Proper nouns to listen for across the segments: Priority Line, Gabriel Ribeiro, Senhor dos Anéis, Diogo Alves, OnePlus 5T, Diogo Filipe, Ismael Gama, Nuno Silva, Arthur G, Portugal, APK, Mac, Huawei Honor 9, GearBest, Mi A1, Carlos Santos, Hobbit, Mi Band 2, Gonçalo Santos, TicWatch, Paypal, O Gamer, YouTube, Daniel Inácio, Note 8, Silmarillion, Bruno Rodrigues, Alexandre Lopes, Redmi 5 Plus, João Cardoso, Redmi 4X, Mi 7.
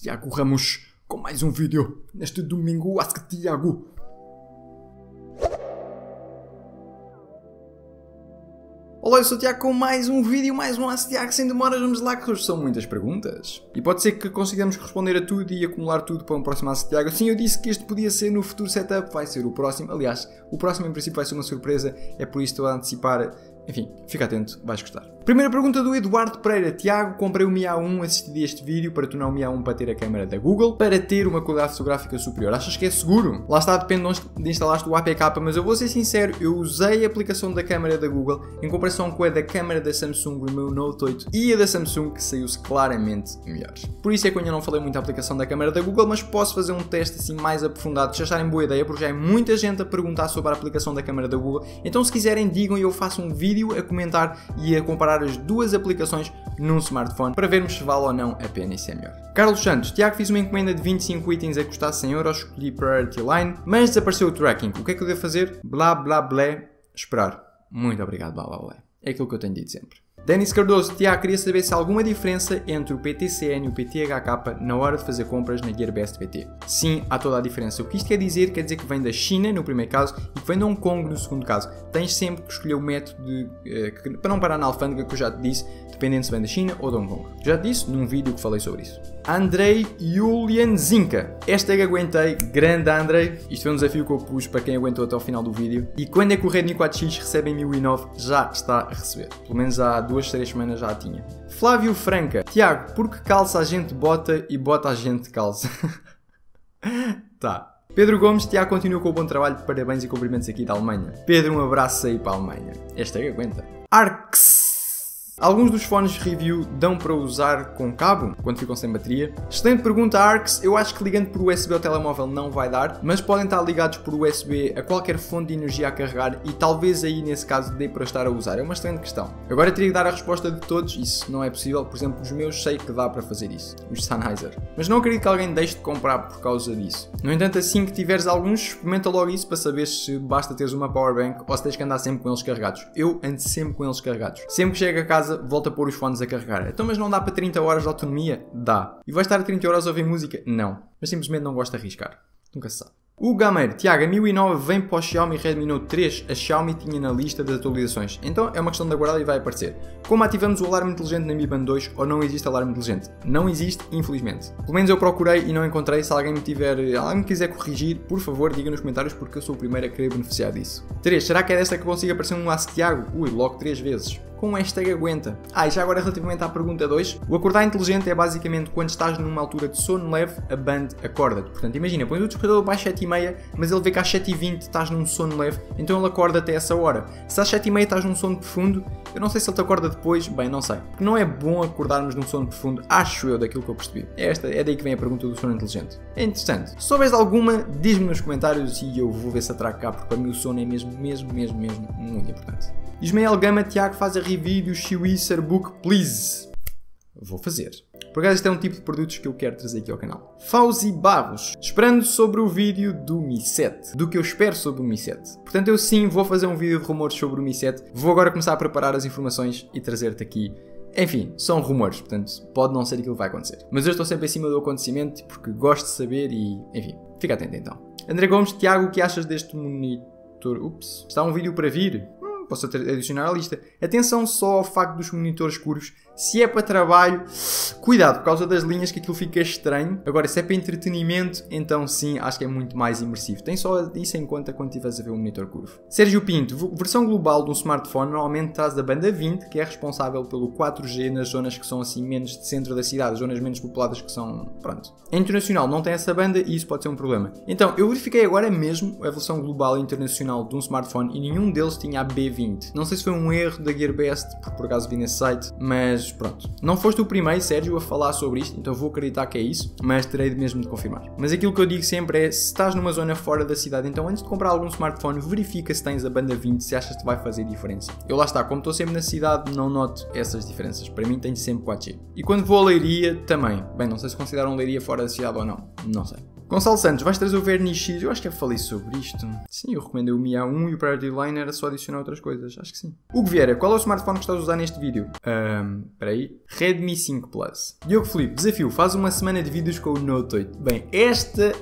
Tiago Ramos com mais um vídeo neste domingo. Ask Tiago. Olá, eu sou o Tiago com mais um vídeo, mais um Ask Tiago sem demoras. Vamos lá, que hoje são muitas perguntas e pode ser que consigamos responder a tudo e acumular tudo para um próximo Ask Tiago. Sim, eu disse que este podia ser no futuro setup, vai ser o próximo. Aliás, o próximo em princípio vai ser uma surpresa, é por isso que estou a antecipar. Enfim, fica atento, vais gostar. Primeira pergunta do Eduardo Pereira. Tiago, comprei o Mi A1, assisti este vídeo para tornar o Mi A1 para ter a câmera da Google, para ter uma qualidade fotográfica superior. Achas que é seguro? Lá está, depende de instalaste o APK, mas eu vou ser sincero, eu usei a aplicação da câmera da Google em comparação com a da câmera da Samsung, o meu Note 8 e a da Samsung, que saiu-se claramente melhores. Por isso é que eu ainda não falei muito da aplicação da câmera da Google, mas posso fazer um teste assim mais aprofundado, se acharem boa ideia, porque já é muita gente a perguntar sobre a aplicação da câmera da Google. Então se quiserem digam e eu faço um vídeo a comentar e a comparar as duas aplicações num smartphone para vermos se vale ou não a pena e se é melhor. Carlos Santos. Tiago, fiz uma encomenda de 25 itens a custar 100€, escolhi Priority Line, mas desapareceu o tracking. O que é que eu devo fazer? Blá blá blá. Esperar. Muito obrigado, blá blá blá. É aquilo que eu tenho dito sempre. Denis Cardoso. Tiago, queria saber se há alguma diferença entre o PTCN e o PTHK na hora de fazer compras na GearBest PT. Sim, há toda a diferença. O que isto quer dizer que vem da China no primeiro caso e que vem de Hong Kong no segundo caso. Tens sempre que escolher o método para não parar na alfândega, que eu já te disse, dependendo se vem da China ou de Hong Kong. Já te disse num vídeo que falei sobre isso. Andrei Yulian Zinka. Esta é que aguentei, grande Andrei. Isto foi um desafio que eu pus para quem aguentou até ao final do vídeo. E quando é que o Redmi 4X recebe em 1009? Já está a receber. Pelo menos há 2-3 semanas já a tinha. Flávio Franca. Tiago, por que calça a gente bota e bota a gente calça? Tá. Pedro Gomes. Tiago, continua com o bom trabalho. Parabéns e cumprimentos aqui da Alemanha. Pedro, um abraço aí para a Alemanha. Esta é que aguenta. Arcs. Alguns dos fones review dão para usar com cabo, quando ficam sem bateria? Excelente pergunta, Arcs. Eu acho que ligando por USB ao telemóvel não vai dar, mas podem estar ligados por USB a qualquer fonte de energia a carregar e talvez aí nesse caso dê para estar a usar. É uma excelente questão. Agora teria que dar a resposta de todos, isso não é possível. Por exemplo, os meus sei que dá para fazer isso, os Sennheiser. Mas não acredito que alguém deixe de comprar por causa disso. No entanto, assim que tiveres alguns, experimenta logo isso para saber se basta teres uma powerbank ou se tens que andar sempre com eles carregados. Eu ando sempre com eles carregados. Sempre que chego a casa, volta a pôr os fones a carregar. Então, mas não dá para 30 horas de autonomia? Dá. E vai estar a 30 horas a ouvir música? Não. Mas simplesmente não gosto de arriscar. Nunca se sabe. O Gamer. Tiago, a Mi A1 vem para o Xiaomi Redmi Note 3. A Xiaomi tinha na lista das atualizações. Então é uma questão de aguardar e vai aparecer. Como ativamos o alarme inteligente na Mi Band 2 ou não existe alarme inteligente? Não existe, infelizmente. Pelo menos eu procurei e não encontrei. Se alguém me quiser corrigir, por favor, diga nos comentários porque eu sou o primeiro a querer beneficiar disso. 3. Será que é desta que consigo aparecer um Ask Tiago? Ui, logo 3 vezes. Com hashtag aguenta. Ah, e já agora relativamente à pergunta 2, o acordar inteligente é basicamente quando estás numa altura de sono leve, a Band acorda-te. Portanto, imagina, pões o despertador para as 7h30, mas ele vê que às 7h20 estás num sono leve, então ele acorda até essa hora. Se às 7h30 estás num sono profundo, eu não sei se ele te acorda depois, bem, não sei. Porque não é bom acordarmos num sono profundo, acho eu, daquilo que eu percebi. Esta é daí que vem a pergunta do sono inteligente. É interessante. Se souberes alguma, diz-me nos comentários e eu vou ver se atraco cá, porque para mim o sono é mesmo muito importante. Ismael Gama. Tiago, faz a review do Xiaomi Book, please. Vou fazer. Por acaso este é um tipo de produtos que eu quero trazer aqui ao canal. Fausi Barros. Esperando sobre o vídeo do Mi 7. Do que eu espero sobre o Mi 7. Portanto, eu sim vou fazer um vídeo de rumores sobre o Mi 7. Vou agora começar a preparar as informações e trazer-te aqui. Enfim, são rumores, portanto, pode não ser aquilo que vai acontecer. Mas eu estou sempre em cima do acontecimento porque gosto de saber e... Enfim, fica atento então. André Gomes. Tiago, o que achas deste monitor? Ups. Está um vídeo para vir? Posso adicionar à lista. Atenção só ao facto dos monitores curvos. Se é para trabalho, cuidado, por causa das linhas que aquilo fica estranho. Agora, se é para entretenimento, então sim, acho que é muito mais imersivo. Tem só isso em conta quando estiveres a ver um monitor curvo. Sérgio Pinto. Versão global de um smartphone normalmente traz da banda 20, que é responsável pelo 4G nas zonas que são assim menos de centro da cidade, zonas menos populadas que são... pronto. A internacional não tem essa banda e isso pode ser um problema. Então, eu verifiquei agora mesmo a versão global e internacional de um smartphone e nenhum deles tinha a B20. Não sei se foi um erro da GearBest, porque por acaso vi nesse site, mas... pronto, não foste o primeiro, Sérgio, a falar sobre isto, então vou acreditar que é isso, mas terei mesmo de confirmar. Mas aquilo que eu digo sempre é, se estás numa zona fora da cidade, então antes de comprar algum smartphone, verifica se tens a banda 20, se achas que vai fazer diferença. Eu lá está, como estou sempre na cidade, não noto essas diferenças, para mim tenho sempre 4G. E quando vou a Leiria, também. Bem, não sei se consideram Leiria fora da cidade ou não, não sei. Gonçalo Santos, vais trazer o verniz X, eu acho que eu falei sobre isto. Sim, eu recomendo o Mi A1 e o Priority Line, era só adicionar outras coisas. coisas, acho que sim. Hugo Vieira, qual é o smartphone que estás a usar neste vídeo? Peraí. Redmi 5 Plus. Diogo Filipe, desafio, faz uma semana de vídeos com o Note 8. Bem, esta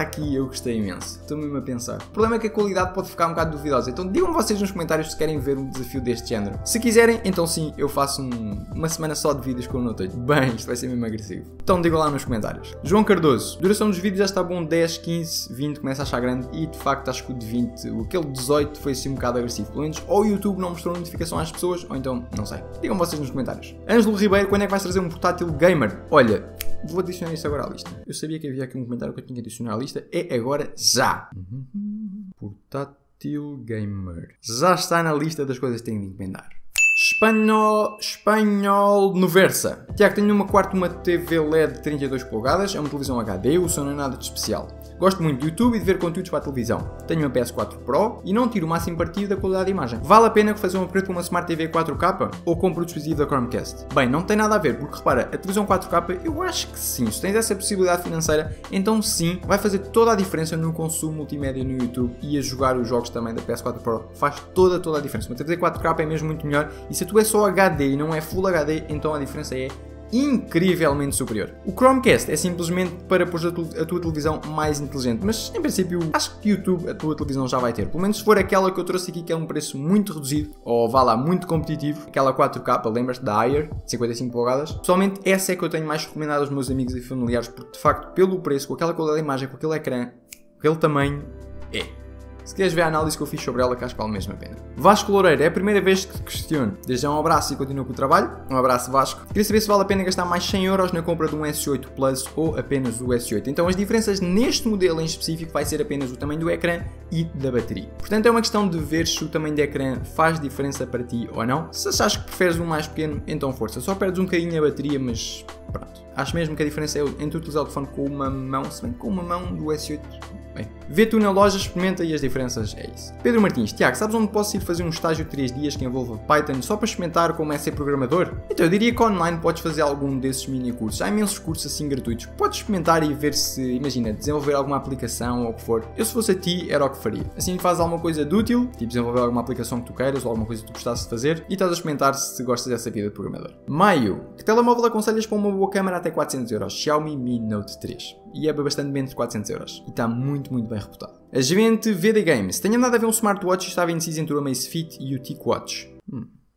aqui eu gostei imenso. Estou mesmo a pensar. O problema é que a qualidade pode ficar um bocado duvidosa, então digam-me vocês nos comentários se querem ver um desafio deste género. Se quiserem, então sim, eu faço uma semana só de vídeos com o Note 8. Bem, isto vai ser mesmo agressivo. Então digam lá nos comentários. João Cardoso, duração dos vídeos já está bom, 10, 15, 20, começa a achar grande e de facto acho que o de 20, aquele 18 foi assim um bocado agressivo. Pelo menos ou o YouTube não mostrou notificação às pessoas, ou então, não sei. Digam vocês nos comentários. Ângelo Ribeiro, quando é que vais trazer um portátil gamer? Olha, vou adicionar isso agora à lista. Eu sabia que havia aqui um comentário que eu tinha que adicionar à lista, é agora já. Portátil gamer. Já está na lista das coisas que tenho de encomendar. Espanhol no Versa. Tiago, tenho numa quarta uma TV LED de 32 polegadas, é uma televisão HD, o som não é nada de especial. Gosto muito do YouTube e de ver conteúdos para a televisão. Tenho uma PS4 Pro e não tiro o máximo partido da qualidade da imagem. Vale a pena fazer um upgrade para uma Smart TV 4K ou compro o dispositivo da Chromecast? Bem, não tem nada a ver, porque repara, a televisão 4K eu acho que sim, se tens essa possibilidade financeira, então sim, vai fazer toda a diferença no consumo multimédia no YouTube e a jogar os jogos também da PS4 Pro. Faz toda a diferença. Uma TV 4K é mesmo muito melhor e se tu é só HD e não é Full HD, então a diferença é incrivelmente superior. O Chromecast é simplesmente para pôr a tua televisão mais inteligente, mas em princípio acho que YouTube a tua televisão já vai ter, pelo menos se for aquela que eu trouxe aqui que é um preço muito reduzido, ou vá lá, muito competitivo, aquela 4K, lembras-te da Ayer, 55 polegadas, pessoalmente essa é que eu tenho mais recomendado aos meus amigos e familiares, porque de facto pelo preço, com aquela qualidade da imagem, com aquele ecrã, com aquele tamanho, é. Se queres ver a análise que eu fiz sobre ela, que acho que vale mesmo a pena. Vasco Loureiro, é a primeira vez que te questiono. Desde já um abraço e continuo com o trabalho. Um abraço, Vasco. Queria saber se vale a pena gastar mais 100 euros na compra de um S8 Plus ou apenas o S8. Então as diferenças neste modelo em específico vai ser apenas o tamanho do ecrã e da bateria. Portanto é uma questão de ver se o tamanho do ecrã faz diferença para ti ou não. Se achas que preferes um mais pequeno, então força. Só perdes um bocadinho a bateria, mas pronto. Acho mesmo que a diferença é entre utilizar o telefone com uma mão, se bem que com uma mão do S8... Vê tu na loja, experimenta e as diferenças é isso. Pedro Martins, Tiago, sabes onde posso ir fazer um estágio de 3 dias que envolva Python só para experimentar como é ser programador? Então eu diria que online podes fazer algum desses mini cursos, há imensos cursos assim gratuitos, podes experimentar e ver se, imagina, desenvolver alguma aplicação ou o que for. Eu se fosse a ti era o que faria, assim fazes alguma coisa de útil, tipo desenvolver alguma aplicação que tu queiras ou alguma coisa que tu gostasses de fazer e estás a experimentar se gostas dessa vida de programador. Maio, que telemóvel aconselhas para uma boa câmera até 400€? Xiaomi Mi Note 3 e é bastante menos de 400€ e está muito bem reputado. A gente VD Games, tenho andado a ver um smartwatch e estava indeciso entre o Amazfit Fit e o TicWatch.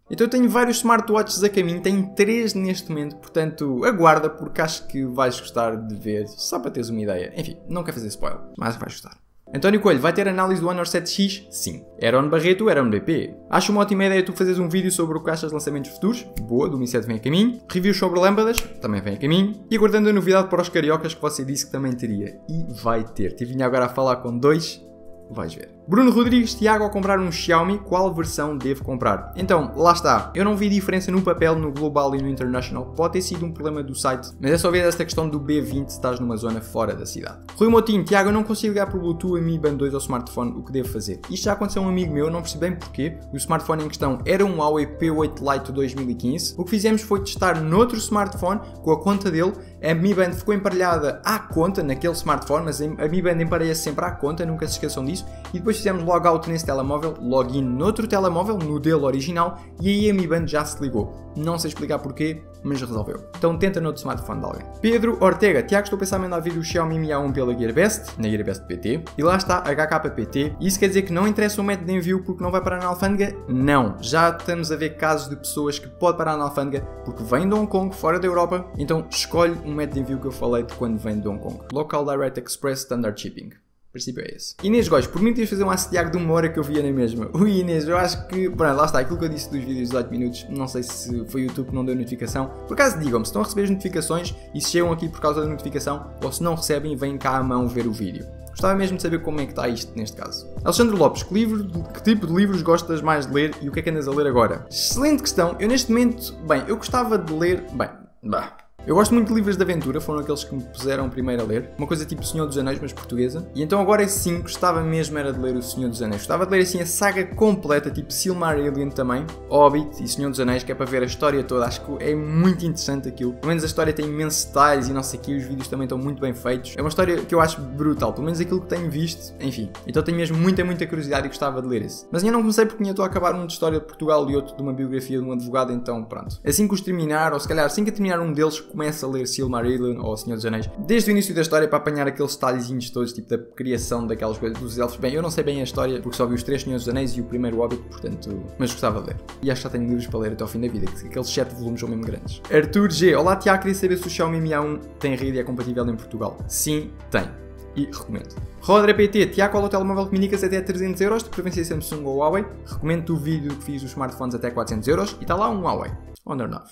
Então eu tenho vários smartwatches a caminho, tenho 3 neste momento, portanto aguarda porque acho que vais gostar de ver, só para teres uma ideia. Enfim, não quero fazer spoiler, mas vais gostar. António Coelho, vai ter análise do Honor 7X? Sim. Heron Barreto, Heron BP. Acho uma ótima ideia tu fazeres um vídeo sobre o que achas de lançamentos futuros. Boa, do Mi 7 vem a caminho. Reviews sobre lâmpadas, também vem a caminho. E aguardando a novidade para os cariocas que você disse que também teria. E vai ter. Tive-lhe agora a falar com 2... Vais ver. Bruno Rodrigues, Tiago, ao comprar um Xiaomi, qual versão devo comprar? Então, lá está. Eu não vi diferença no papel, no global e no international. Pode ter sido um problema do site, mas é só ver esta questão do B20 se estás numa zona fora da cidade. Rui Moutinho, Tiago, eu não consigo ligar por Bluetooth a Mi Band 2 ao smartphone, o que devo fazer? Isto já aconteceu a um amigo meu, não percebi bem porquê. O smartphone em questão era um Huawei P8 Lite 2015. O que fizemos foi testar noutro smartphone com a conta dele. A Mi Band ficou emparelhada à conta naquele smartphone, mas a Mi Band emparelha-se sempre à conta, nunca se esqueçam disso. E depois fizemos logout nesse telemóvel, login noutro telemóvel, no dele original, e aí a Mi Band já se ligou. Não sei explicar porquê, mas resolveu. Então tenta noutro smartphone de alguém. Pedro Ortega, Tiago, estou a pensar em mandar vir o Xiaomi Mi A1 pela GearBest, na GearBest PT, e lá está HKPT. Isso quer dizer que não interessa o método de envio porque não vai parar na alfândega? Não. Já estamos a ver casos de pessoas que pode parar na alfândega porque vem de Hong Kong, fora da Europa, então escolhe um método de envio que eu falei de quando vem de Hong Kong. Local Direct Express Standard Shipping. O princípio é esse. Inês Góis, por mim tens de fazer um Tiago de uma hora que eu via na mesma. Ui Inês, eu acho que... Pronto, lá está, aquilo que eu disse dos vídeos de 8 minutos, não sei se foi o YouTube que não deu notificação. Por acaso digam-me, se estão a receber as notificações e se chegam aqui por causa da notificação ou se não recebem, vêm cá à mão ver o vídeo. Gostava mesmo de saber como é que está isto neste caso. Alexandre Lopes, que tipo de livros gostas mais de ler e o que é que andas a ler agora? Excelente questão, eu neste momento... Bem, eu gostava de ler... Bem... Bah. Eu gosto muito de livros de aventura, foram aqueles que me puseram primeiro a ler, uma coisa tipo Senhor dos Anéis, mas portuguesa, e então agora sim, gostava mesmo era de ler o Senhor dos Anéis, gostava de ler assim a saga completa, tipo Silmarillion também, Hobbit e Senhor dos Anéis, que é para ver a história toda, acho que é muito interessante aquilo, pelo menos a história tem imensos detalhes e não sei o que, os vídeos também estão muito bem feitos, é uma história que eu acho brutal, pelo menos aquilo que tenho visto, enfim, então tenho mesmo muita curiosidade e gostava de ler esse, mas eu não comecei porque estou a acabar um de história de Portugal e outro de uma biografia de um advogado, então pronto, assim que os terminar, ou se calhar assim que terminar um deles, começa a ler Silmarillion ou Senhor dos Anéis desde o início da história para apanhar aqueles detalhezinhos todos, tipo da criação daquelas coisas dos elfos. Bem, eu não sei bem a história porque só vi os 3 Senhores dos Anéis e o primeiro Hobbit, portanto, mas gostava de ler. E acho que já tenho livros para ler até ao fim da vida, que aqueles 7 volumes são mesmo grandes. Arthur G. Olá Tiago, queria saber se o Xiaomi Mi A1 tem rede e é compatível em Portugal. Sim, tem. E recomendo. Rodra PT, Tiago, qual o telemóvel que me indicas até 300 €, de preferência Samsung ou Huawei? Recomendo o vídeo que fiz dos smartphones até 400 € e está lá um Huawei Honor 9.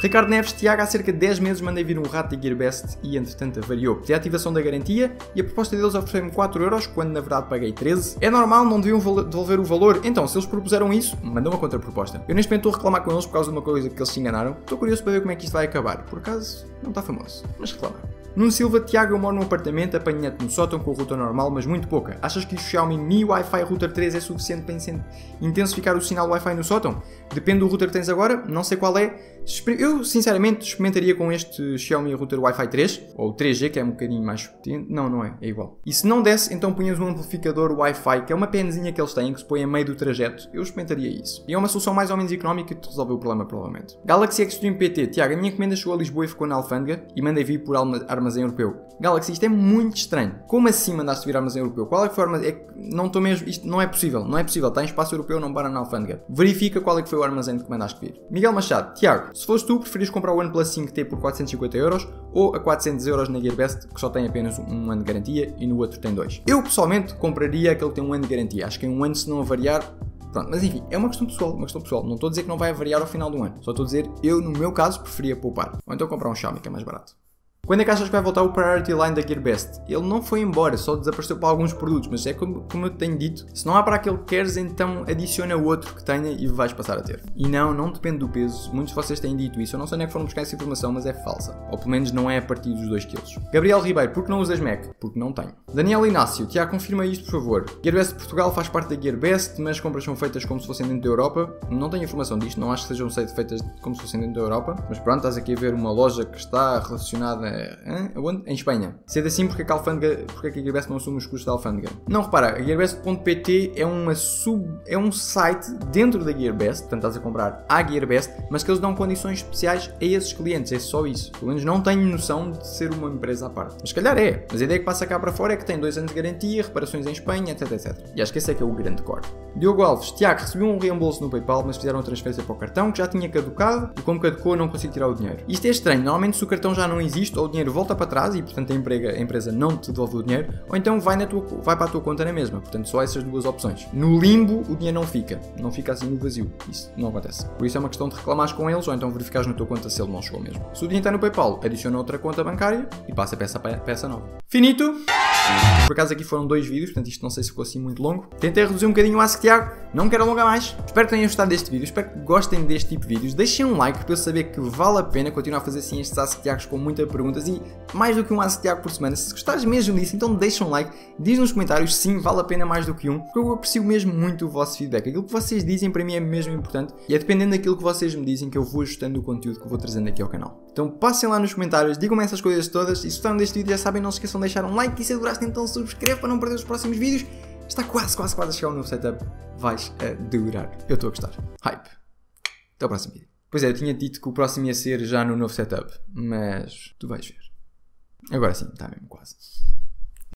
Ricardo Neves, Tiago, há cerca de 10 meses mandei vir um rato da GearBest e entretanto avariou. Pedi a ativação da garantia e a proposta deles ofereceu-me 4 € quando na verdade paguei 13. É normal, não deviam devolver o valor, então se eles propuseram isso, mandam uma contraproposta. Eu neste momento estou a reclamar com eles por causa de uma coisa que eles se enganaram. Estou curioso para ver como é que isto vai acabar, por acaso não está famoso, mas reclama. Nuno Silva, Tiago, eu moro num apartamento, apanho net no sótão com o router normal, mas muito pouca. Achas que o Xiaomi Mi Wi-Fi Router 3 é suficiente para intensificar o sinal Wi-Fi no sótão? Depende do router que tens agora, não sei qual é. Eu, sinceramente, experimentaria com este Xiaomi Router Wi-Fi 3, ou 3G, que é um bocadinho mais potente. Não, não é, é igual. E se não desse, então punhas um amplificador Wi-Fi, que é uma penzinha que eles têm, que se põe a meio do trajeto. Eu experimentaria isso. E é uma solução mais ou menos económica e te resolveu o problema, provavelmente. Galaxy Xtreme PT. Tiago, a minha encomenda chegou a Lisboa e ficou na alfândega, e mandei vir por armazém europeu. Galaxy, isto é muito estranho. Como assim mandaste vir armazém europeu? Qual é que foi o armazém? É que não estou mesmo... Isto não é possível, não é possível. Está em espaço europeu, não para na alfândega. Verifica qual é que foi o armazém que mandaste vir. Miguel Machado. Tiago, se fosse tu, preferias comprar o OnePlus 5T por 450 € ou a 400 € na GearBest, que só tem apenas um ano de garantia e no outro tem 2? Eu, pessoalmente, compraria aquele que tem um ano de garantia. Acho que em um ano, se não avariar... Pronto, mas enfim, é uma questão pessoal. Não estou a dizer que não vai avariar ao final do ano. Só estou a dizer, eu, no meu caso, preferia poupar. Ou então comprar um Xiaomi, que é mais barato. Quando é que achas que vai voltar o Priority Line da GearBest? Ele não foi embora, só desapareceu para alguns produtos, mas é como eu te tenho dito, se não há para aquele que queres, então adiciona o outro que tenha e vais passar a ter. E não depende do peso, muitos de vocês têm dito isso, eu não sei nem que foram buscar essa informação, mas é falsa. Ou pelo menos não é a partir dos 2 kg. Gabriel Ribeiro, por que não usas Mac? Porque não tenho. Daniel Inácio, Tiago, confirma isto por favor. GearBest de Portugal faz parte da GearBest, mas compras são feitas como se fossem dentro da Europa. Não tenho informação disto, não acho que sejam feitas como se fossem dentro da Europa, mas pronto, estás aqui a ver uma loja que está relacionada em Espanha. Sendo assim, porque é que a GearBest não assume os custos da alfândega? Não, repara, a GearBest.pt é um site dentro da GearBest, portanto estás a comprar à GearBest, mas que eles dão condições especiais a esses clientes, é só isso. Pelo menos não tenho noção de ser uma empresa à parte. Mas se calhar é, mas a ideia que passa cá para fora é que tem 2 anos de garantia, reparações em Espanha, etc. E acho que esse é que é o grande core. Diogo Alves, Tiago, recebeu um reembolso no Paypal, mas fizeram a transferência para o cartão que já tinha caducado e como caducou não consigo tirar o dinheiro. Isto é estranho, normalmente se o cartão já não existe, ou o dinheiro volta para trás e portanto a empresa não te devolve o dinheiro, ou então vai para a tua conta na mesma, portanto só essas duas opções. No limbo o dinheiro não fica assim no vazio, isso não acontece. Por isso é uma questão de reclamares com eles ou então verificares na tua conta se ele não chegou mesmo. Se o dinheiro está no Paypal, adiciona outra conta bancária e passa peça nova. Finito! Por acaso aqui foram 2 vídeos, portanto isto não sei se ficou assim muito longo. Tentei reduzir um bocadinho o Ask Tiago, não quero alongar mais. Espero que tenham gostado deste vídeo, espero que gostem deste tipo de vídeos. Deixem um like para eu saber que vale a pena continuar a fazer assim estes Ask Tiagos com muita perguntas e mais do que um Ask Tiago por semana. Se gostares mesmo disso, então deixa um like, diz nos comentários sim, vale a pena mais do que um, porque eu aprecio mesmo muito o vosso feedback. Aquilo que vocês dizem para mim é mesmo importante e é dependendo daquilo que vocês me dizem que eu vou ajustando o conteúdo que eu vou trazendo aqui ao canal. Então passem lá nos comentários, digam-me essas coisas todas e se gostaram deste vídeo já sabem, não se esqueçam de deixar um like e se adoraste então subscreve para não perder os próximos vídeos. Está quase a chegar um novo setup. Vais adorar. Eu estou a gostar. Hype. Até o próximo vídeo. Pois é, eu tinha dito que o próximo ia ser já no novo setup, mas tu vais ver. Agora sim, está mesmo quase.